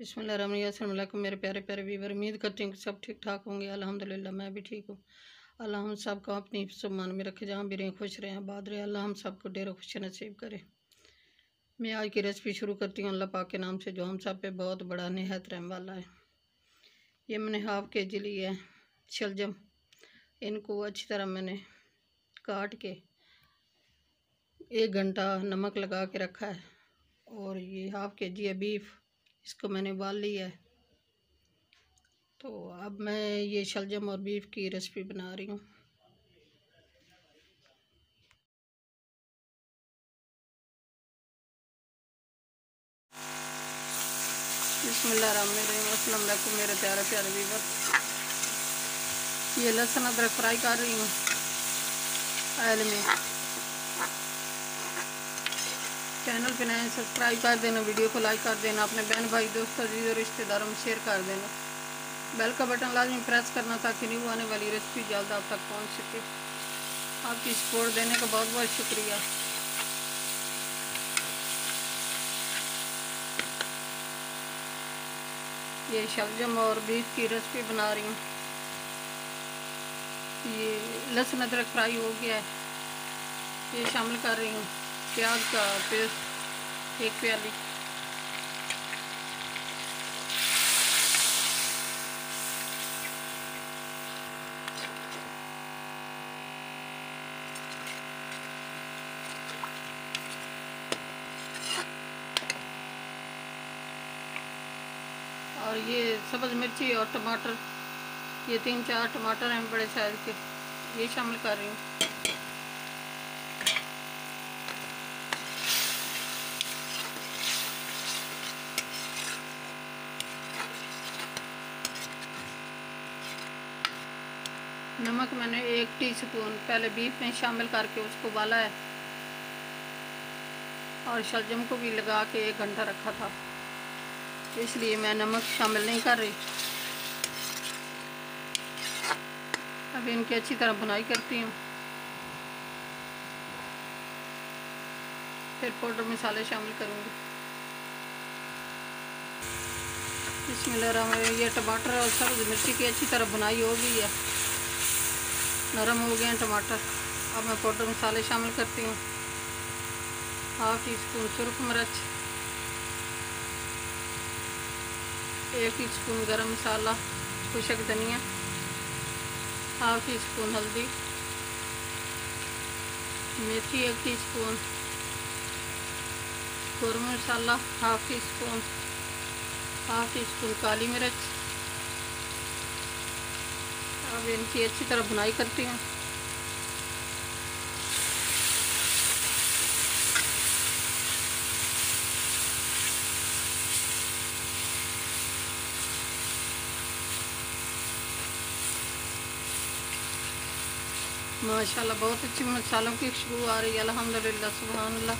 बिस्मिल्लाह। मेरे प्यारे प्यारे व्यूअर, उम्मीद करती हूँ कि सब ठीक ठाक होंगे। अल्हम्दुलिल्लाह मैं भी ठीक हूँ। अल्लाह हम सब को अपनी हिफ्ज़-ओ-अमान में रखे, जहाँ भी रहें खुश रहें आबाद रहें। अल्लाह हम सब को ढेरों खुश नसीब करें। मैं आज की रेसिपी शुरू करती हूँ अल्लाह पाक के नाम से, जो हम सब पे बहुत बड़ा निहायत रहम वाला है। ये मैंने हाफ़ केजी लिया है शलजम। इनको अच्छी तरह मैंने काट के 1 घंटा नमक लगा के रखा है। और ये हाफ़ केजी है बीफ, इसको मैंने उबाल लिया है। तो अब मैं ये शलजम और बीफ की रेसिपी बना रही हूँ। बिस्मिल्लाहिर्रहमानिर्रहीम। अस्सलाम वालेकुम मेरे प्यारे प्यारे व्यूअर। ये लहसुन अदरक फ्राई कर रही हूँ ऑयल में। चैनल पे नए सब्सक्राइब कर देना, वीडियो को लाइक कर देना, अपने बहन भाई दोस्तों और रिश्तेदारों में शेयर कर देना। बेल का बटन लाजमी प्रेस करना ताकि न्यू आने वाली रेसिपी जल्द आप तक पहुँच सके। आपकी सपोर्ट देने का बहुत बहुत शुक्रिया। ये शलजम और बीफ की रेसिपी बना रही हूँ। ये लहसुन अदरक फ्राई हो गया है, ये शामिल कर रही हूँ प्याज का पेस्ट 1 प्याली। और ये सब्ज़ मिर्ची और टमाटर, ये 3-4 टमाटर हैं बड़े साइज़ के, ये शामिल कर रही हूँ। नमक मैंने 1 टीस्पून पहले बीफ में शामिल करके उसको उबाला है, और शलजम को भी लगा के 1 घंटा रखा था, इसलिए मैं नमक शामिल नहीं कर रही। अब इनकी अच्छी तरह भुनाई करती हूँ, फिर पाउडर मसाले शामिल करूँगी। बिस्मिल्लाह। ये टमाटर और सब्ज़ मिर्ची की अच्छी तरह भुनाई हो गई है, नरम हो गए हैं टमाटर। अब मैं पाउडर मसाले शामिल करती हूँ। 1/2 टीस्पून सुरख मिर्च, 1 टीस्पून गरम मसाला, खुशक धनिया, 1/2 टीस्पून हल्दी, मेथी 1 टीस्पून, गरम मसाला 1/2 टीस्पून, 1/2 टीस्पून काली मिर्च। अब इनकी अच्छी तरह भुनाई करती हूँ। माशाल्लाह बहुत अच्छी मसालों की खुशबू आ रही है। अल्हम्दुलिल्लाह, सुभानअल्लाह।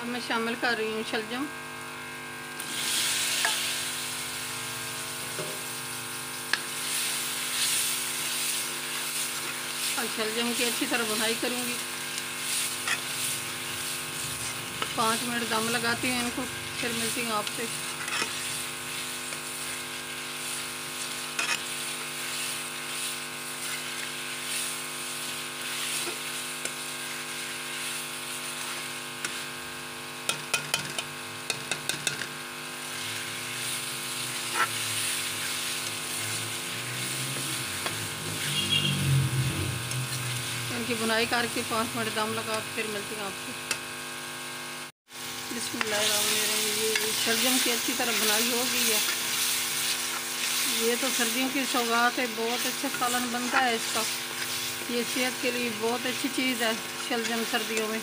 अब मैं शामिल कर रही हूँ शलजम। और शलजम की अच्छी तरह भुनाई करूँगी। 5 मिनट दम लगाती हूँ इनको, फिर मिलती हूँ आपसे। की बुनाई करके 5 मिनट दम लगा, फिर मिलती हूँ आपको। बिस्मिल्लाहिर्रहमानिर्रहीम। ये शलजम की अच्छी तरह बुनाई हो गई है। ये तो सर्दियों की सौगात है, बहुत अच्छा सालन बनता है इसका। ये सेहत के लिए बहुत अच्छी चीज़ है शलजम सर्दियों में।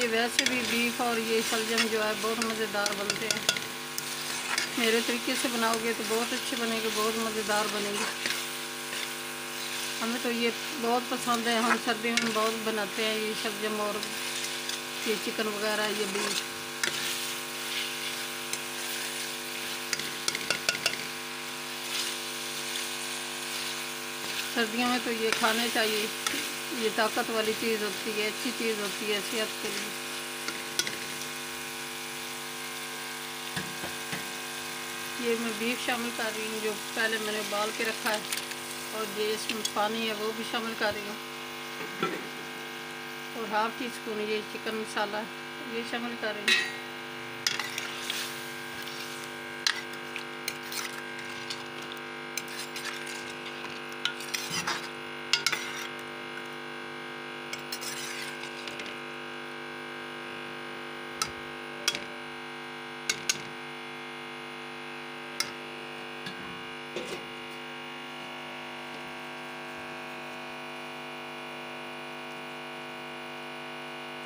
ये वैसे भी बीफ और ये शलजम जो है बहुत मज़ेदार बनते हैं। मेरे तरीके से बनाओगे तो बहुत अच्छे बनेंगे, बहुत मज़ेदार बनेंगे। हमें तो ये बहुत पसंद है, हम सर्दियों में बहुत बनाते हैं ये शलजम और ये चिकन वगैरह ये भी। सर्दियों में तो ये खाने चाहिए, ये ताकत वाली चीज़ होती है, अच्छी चीज़ होती है सेहत के लिए। ये मैं बीफ शामिल कर रही हूँ जो पहले मैंने उबाल के रखा है, और ये इसमें पानी है वो भी शामिल कर रही हूँ, और हाफ टी स्पून ये चिकन मसाला है ये शामिल कर रही हूँ।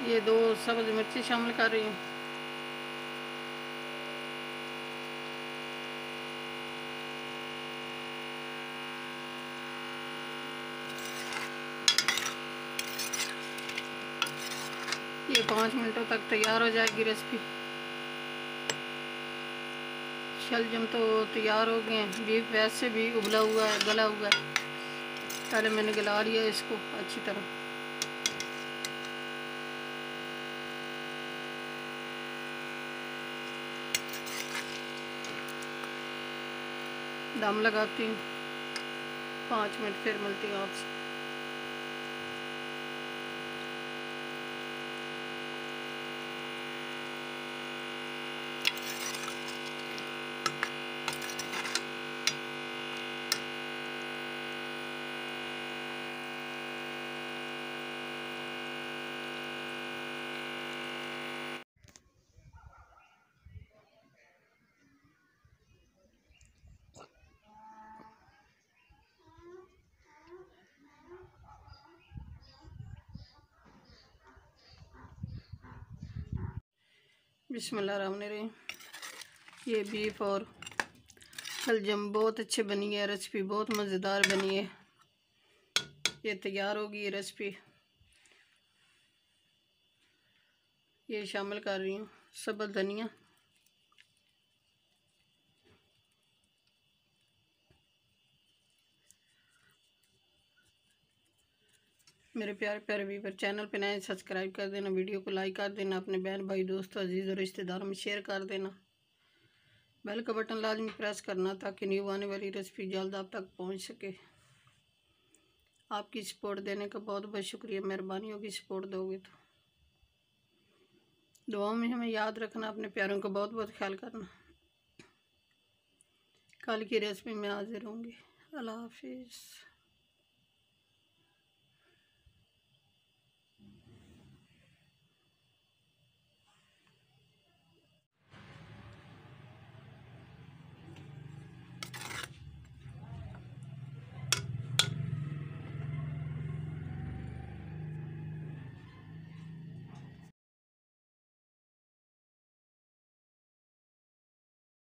ये दो सब्ज मिर्ची शामिल कर रही हूँ, ये 5 मिनटों तक तैयार हो जाएगी रेसिपी। शलजम तो तैयार हो गए हैं, बीफ वैसे भी उबला हुआ है, गला हुआ है, पहले मैंने गला लिया इसको अच्छी तरह। दम लगाती हूँ 5 मिनट, फिर मिलती हूँ आपसे। बिस्मिल्लाहिर्रहमानिर्रहीम। ये बीफ और शलजम बहुत अच्छे बनी है, रेसिपी बहुत मज़ेदार बनी है। ये तैयार होगी ये रेसिपी, ये शामिल कर रही हूँ सब्ज़ धनिया, मेरे प्यारे प्यारे व्यूअर। चैनल पे नए सब्सक्राइब कर देना, वीडियो को लाइक कर देना, अपने बहन भाई दोस्तों अजीज़ और रिश्तेदारों में शेयर कर देना, बेल का बटन लाजमी प्रेस करना ताकि न्यू आने वाली रेसिपी जल्द आप तक पहुंच सके। आपकी सपोर्ट देने का बहुत बहुत शुक्रिया, मेहरबानी होगी सपोर्ट दोगे तो। दुआओं में हमें याद रखना, अपने प्यारों का बहुत बहुत ख्याल करना। कल की रेसिपी में हाजिर होंगे। अल्लाह हाफिज़।